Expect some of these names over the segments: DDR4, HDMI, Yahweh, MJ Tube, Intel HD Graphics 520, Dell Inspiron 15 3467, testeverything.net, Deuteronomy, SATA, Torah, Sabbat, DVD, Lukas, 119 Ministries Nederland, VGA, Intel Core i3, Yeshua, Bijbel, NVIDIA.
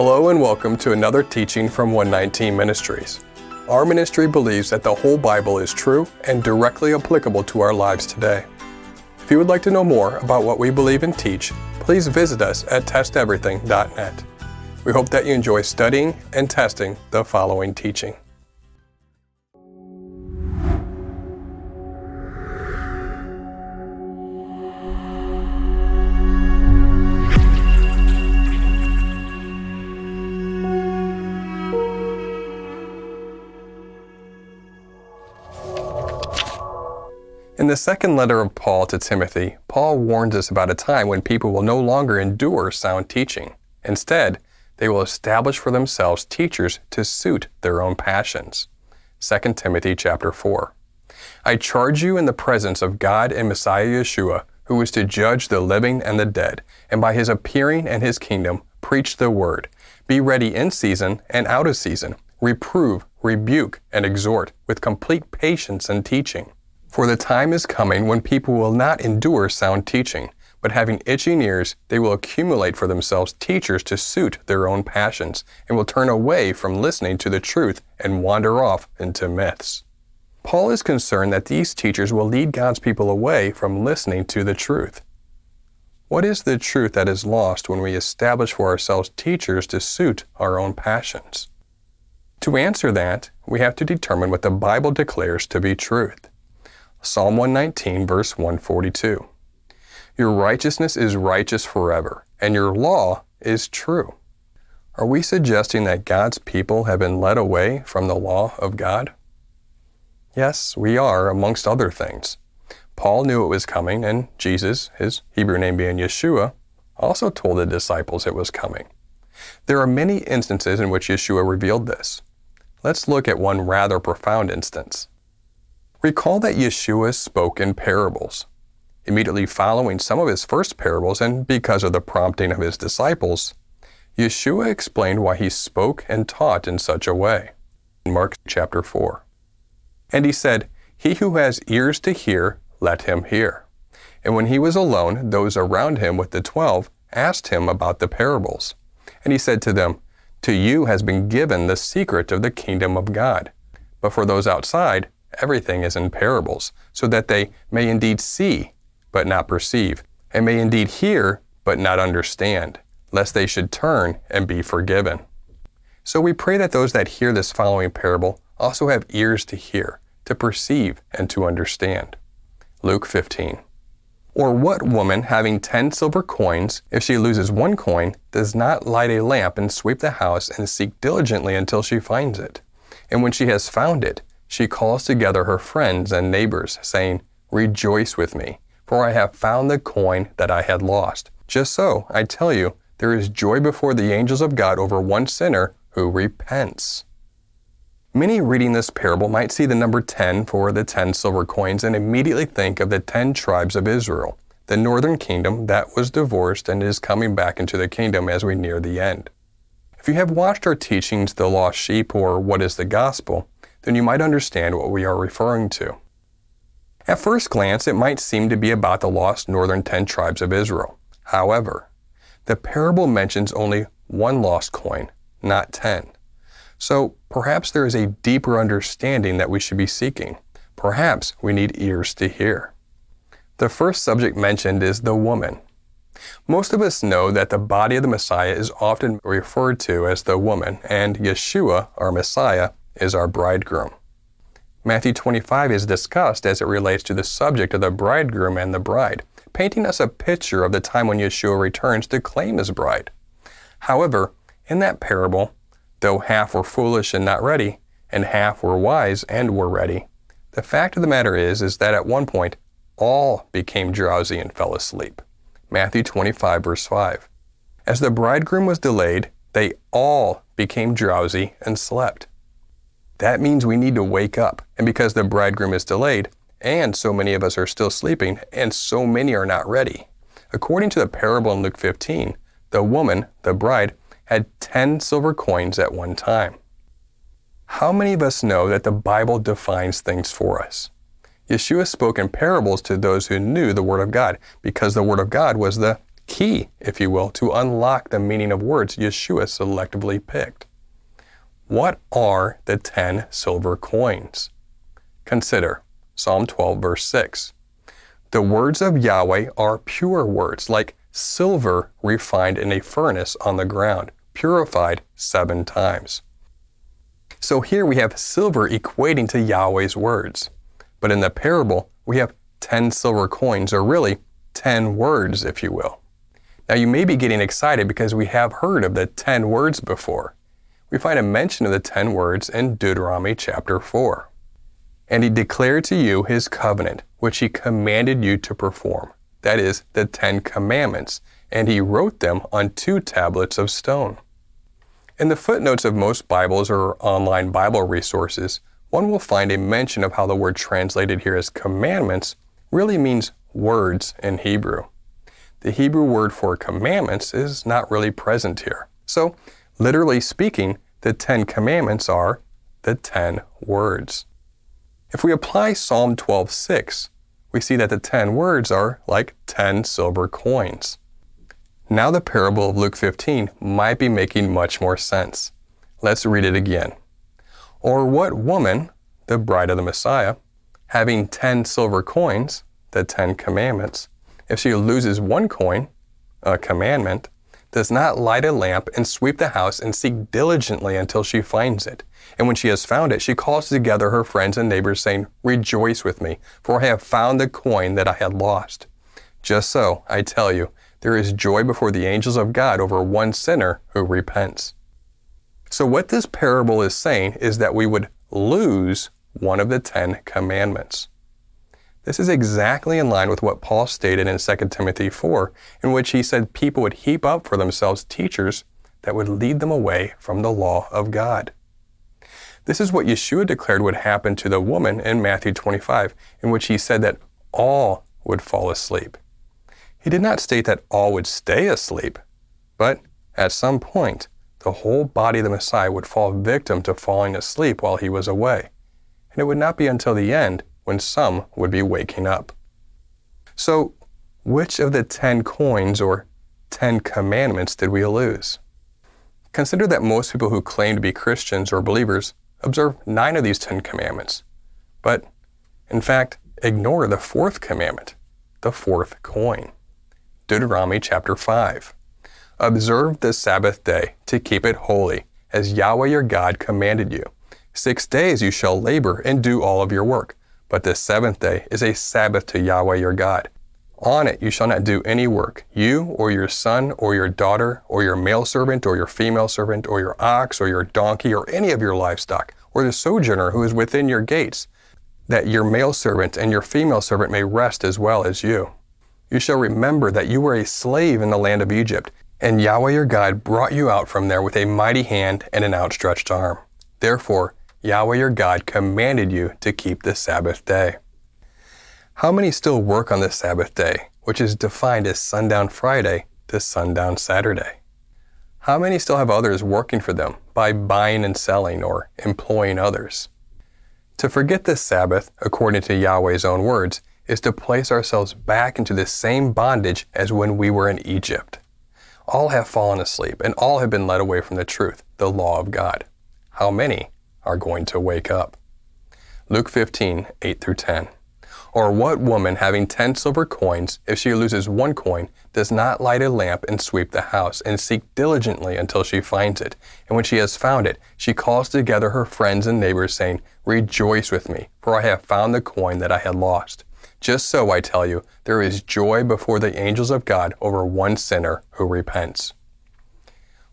Hello and welcome to another teaching from 119 Ministries. Our ministry believes that the whole Bible is true and directly applicable to our lives today. If you would like to know more about what we believe and teach, please visit us at testeverything.net. We hope that you enjoy studying and testing the following teaching. In the second letter of Paul to Timothy, Paul warns us about a time when people will no longer endure sound teaching. Instead, they will establish for themselves teachers to suit their own passions. 2 Timothy chapter 4. I charge you in the presence of God and Messiah Yeshua, who is to judge the living and the dead, and by his appearing and his kingdom, preach the word. Be ready in season and out of season. Reprove, rebuke, and exhort with complete patience and teaching. For the time is coming when people will not endure sound teaching, but having itching ears, they will accumulate for themselves teachers to suit their own passions, and will turn away from listening to the truth and wander off into myths. Paul is concerned that these teachers will lead God's people away from listening to the truth. What is the truth that is lost when we establish for ourselves teachers to suit our own passions? To answer that, we have to determine what the Bible declares to be truth. Psalm 119, verse 142. Your righteousness is righteous forever, and your law is true. Are we suggesting that God's people have been led away from the law of God? Yes, we are, amongst other things. Paul knew it was coming, and Jesus, his Hebrew name being Yeshua, also told the disciples it was coming. There are many instances in which Yeshua revealed this. Let's look at one rather profound instance. Recall that Yeshua spoke in parables. Immediately following some of his first parables, and because of the prompting of his disciples, Yeshua explained why he spoke and taught in such a way. In Mark chapter 4. And he said, "He who has ears to hear, let him hear." And when he was alone, those around him with the 12 asked him about the parables. And he said to them, "To you has been given the secret of the kingdom of God, but for those outside, everything is in parables, so that they may indeed see, but not perceive, and may indeed hear, but not understand, lest they should turn and be forgiven." So we pray that those that hear this following parable also have ears to hear, to perceive, and to understand. Luke 15. Or what woman, having 10 silver coins, if she loses one coin, does not light a lamp and sweep the house and seek diligently until she finds it? And when she has found it, she calls together her friends and neighbors, saying, "Rejoice with me, for I have found the coin that I had lost." Just so, I tell you, there is joy before the angels of God over one sinner who repents. Many reading this parable might see the number 10 for the 10 silver coins and immediately think of the 10 tribes of Israel, the northern kingdom that was divorced and is coming back into the kingdom as we near the end. If you have watched our teachings, The Lost Sheep or What is the Gospel, then you might understand what we are referring to. At first glance, it might seem to be about the lost northern 10 tribes of Israel. However, the parable mentions only one lost coin, not 10. So perhaps there is a deeper understanding that we should be seeking. Perhaps we need ears to hear. The first subject mentioned is the woman. Most of us know that the body of the Messiah is often referred to as the woman, and Yeshua, our Messiah, is our bridegroom. Matthew 25 is discussed as it relates to the subject of the bridegroom and the bride, painting us a picture of the time when Yeshua returns to claim his bride. However, in that parable, though half were foolish and not ready, and half were wise and were ready, the fact of the matter is that at one point, all became drowsy and fell asleep. Matthew 25, verse 5. As the bridegroom was delayed, they all became drowsy and slept. That means we need to wake up, and because the bridegroom is delayed, and so many of us are still sleeping, and so many are not ready. According to the parable in Luke 15, the woman, the bride, had 10 silver coins at one time. How many of us know that the Bible defines things for us? Yeshua spoke in parables to those who knew the Word of God, because the Word of God was the key, if you will, to unlock the meaning of words Yeshua selectively picked. What are the 10 silver coins? Consider Psalm 12, verse 6. The words of Yahweh are pure words, like silver refined in a furnace on the ground, purified 7 times. So here we have silver equating to Yahweh's words. But in the parable, we have 10 silver coins, or really 10 words, if you will. Now you may be getting excited because we have heard of the 10 words before. We find a mention of the 10 words in Deuteronomy chapter 4. And he declared to you his covenant, which he commanded you to perform. That is, the 10 commandments, and he wrote them on 2 tablets of stone. In the footnotes of most Bibles or online Bible resources, one will find a mention of how the word translated here as commandments really means words in Hebrew. The Hebrew word for commandments is not really present here. So, literally speaking, the 10 commandments are the 10 words. If we apply Psalm 12:6, we see that the 10 words are like 10 silver coins. Now the parable of Luke 15 might be making much more sense. Let's read it again. Or what woman, the bride of the Messiah, having 10 silver coins, the 10 commandments, if she loses 1 coin, a commandment, does not light a lamp and sweep the house and seek diligently until she finds it. And when she has found it, she calls together her friends and neighbors, saying, Rejoice with me, for I have found the coin that I had lost. Just so, I tell you, there is joy before the angels of God over 1 sinner who repents. So what this parable is saying is that we would lose 1 of the 10 commandments. This is exactly in line with what Paul stated in 2 Timothy 4, in which he said people would heap up for themselves teachers that would lead them away from the law of God. This is what Yeshua declared would happen to the woman in Matthew 25, in which he said that all would fall asleep. He did not state that all would stay asleep, but at some point, the whole body of the Messiah would fall victim to falling asleep while he was away. And it would not be until the end when some would be waking up. So, which of the 10 coins or 10 commandments did we lose? Consider that most people who claim to be Christians or believers observe 9 of these 10 commandments, but in fact, ignore the 4th commandment, the 4th coin. Deuteronomy chapter 5. Observe the Sabbath day to keep it holy, as Yahweh your God commanded you. 6 days you shall labor and do all of your work. But the 7th day is a Sabbath to Yahweh your God. On it you shall not do any work, you or your son or your daughter or your male servant or your female servant or your ox or your donkey or any of your livestock or the sojourner who is within your gates, that your male servant and your female servant may rest as well as you. You shall remember that you were a slave in the land of Egypt, and Yahweh your God brought you out from there with a mighty hand and an outstretched arm. Therefore, Yahweh your God commanded you to keep the Sabbath day. How many still work on the Sabbath day, which is defined as sundown Friday to sundown Saturday? How many still have others working for them by buying and selling or employing others? To forget the Sabbath, according to Yahweh's own words, is to place ourselves back into the same bondage as when we were in Egypt. All have fallen asleep, and all have been led away from the truth, the law of God. How many are going to wake up? Luke 15, 8-10. Or what woman, having 10 silver coins, if she loses 1 coin, does not light a lamp and sweep the house, and seek diligently until she finds it? And when she has found it, she calls together her friends and neighbors, saying, Rejoice with me, for I have found the coin that I had lost. Just so, I tell you, there is joy before the angels of God over 1 sinner who repents.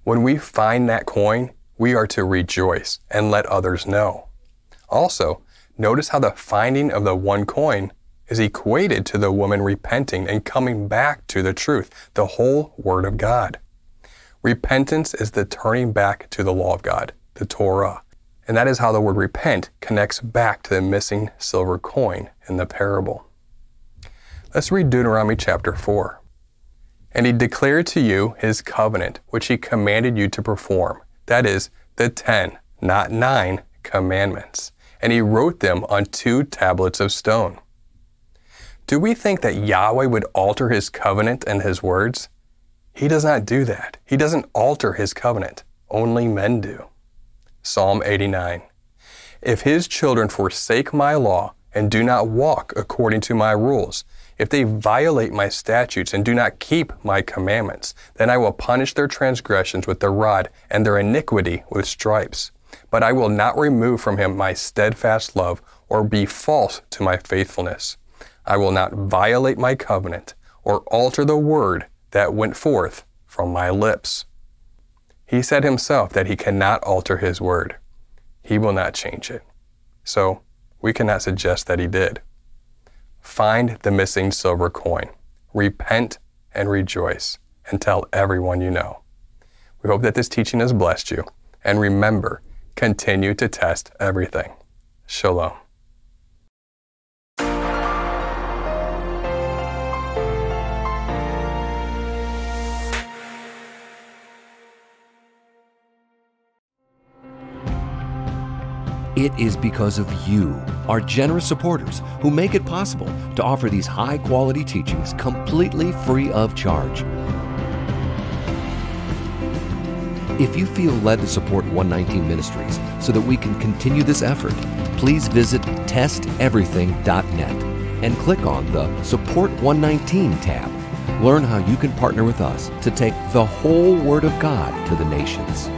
When we find that coin, we are to rejoice and let others know. Also, notice how the finding of the 1 coin is equated to the woman repenting and coming back to the truth, the whole Word of God. Repentance is the turning back to the law of God, the Torah. And that is how the word repent connects back to the missing silver coin in the parable. Let's read Deuteronomy chapter 4. And he declared to you his covenant, which he commanded you to perform. That is, the 10, not 9, commandments. And he wrote them on 2 tablets of stone. Do we think that Yahweh would alter his covenant and his words? He does not do that. He doesn't alter his covenant. Only men do. Psalm 89. If his children forsake my law and do not walk according to my rules, if they violate my statutes and do not keep my commandments, then I will punish their transgressions with the rod and their iniquity with stripes. But I will not remove from him my steadfast love or be false to my faithfulness. I will not violate my covenant or alter the word that went forth from my lips. He said himself that he cannot alter his word. He will not change it. So we cannot suggest that he did. Find the missing silver coin. Repent and rejoice and tell everyone you know. We hope that this teaching has blessed you. And remember, continue to test everything. Shalom. It is because of you, our generous supporters, who make it possible to offer these high-quality teachings completely free of charge. If you feel led to support 119 Ministries so that we can continue this effort, please visit testeverything.net and click on the Support 119 tab. Learn how you can partner with us to take the whole Word of God to the nations.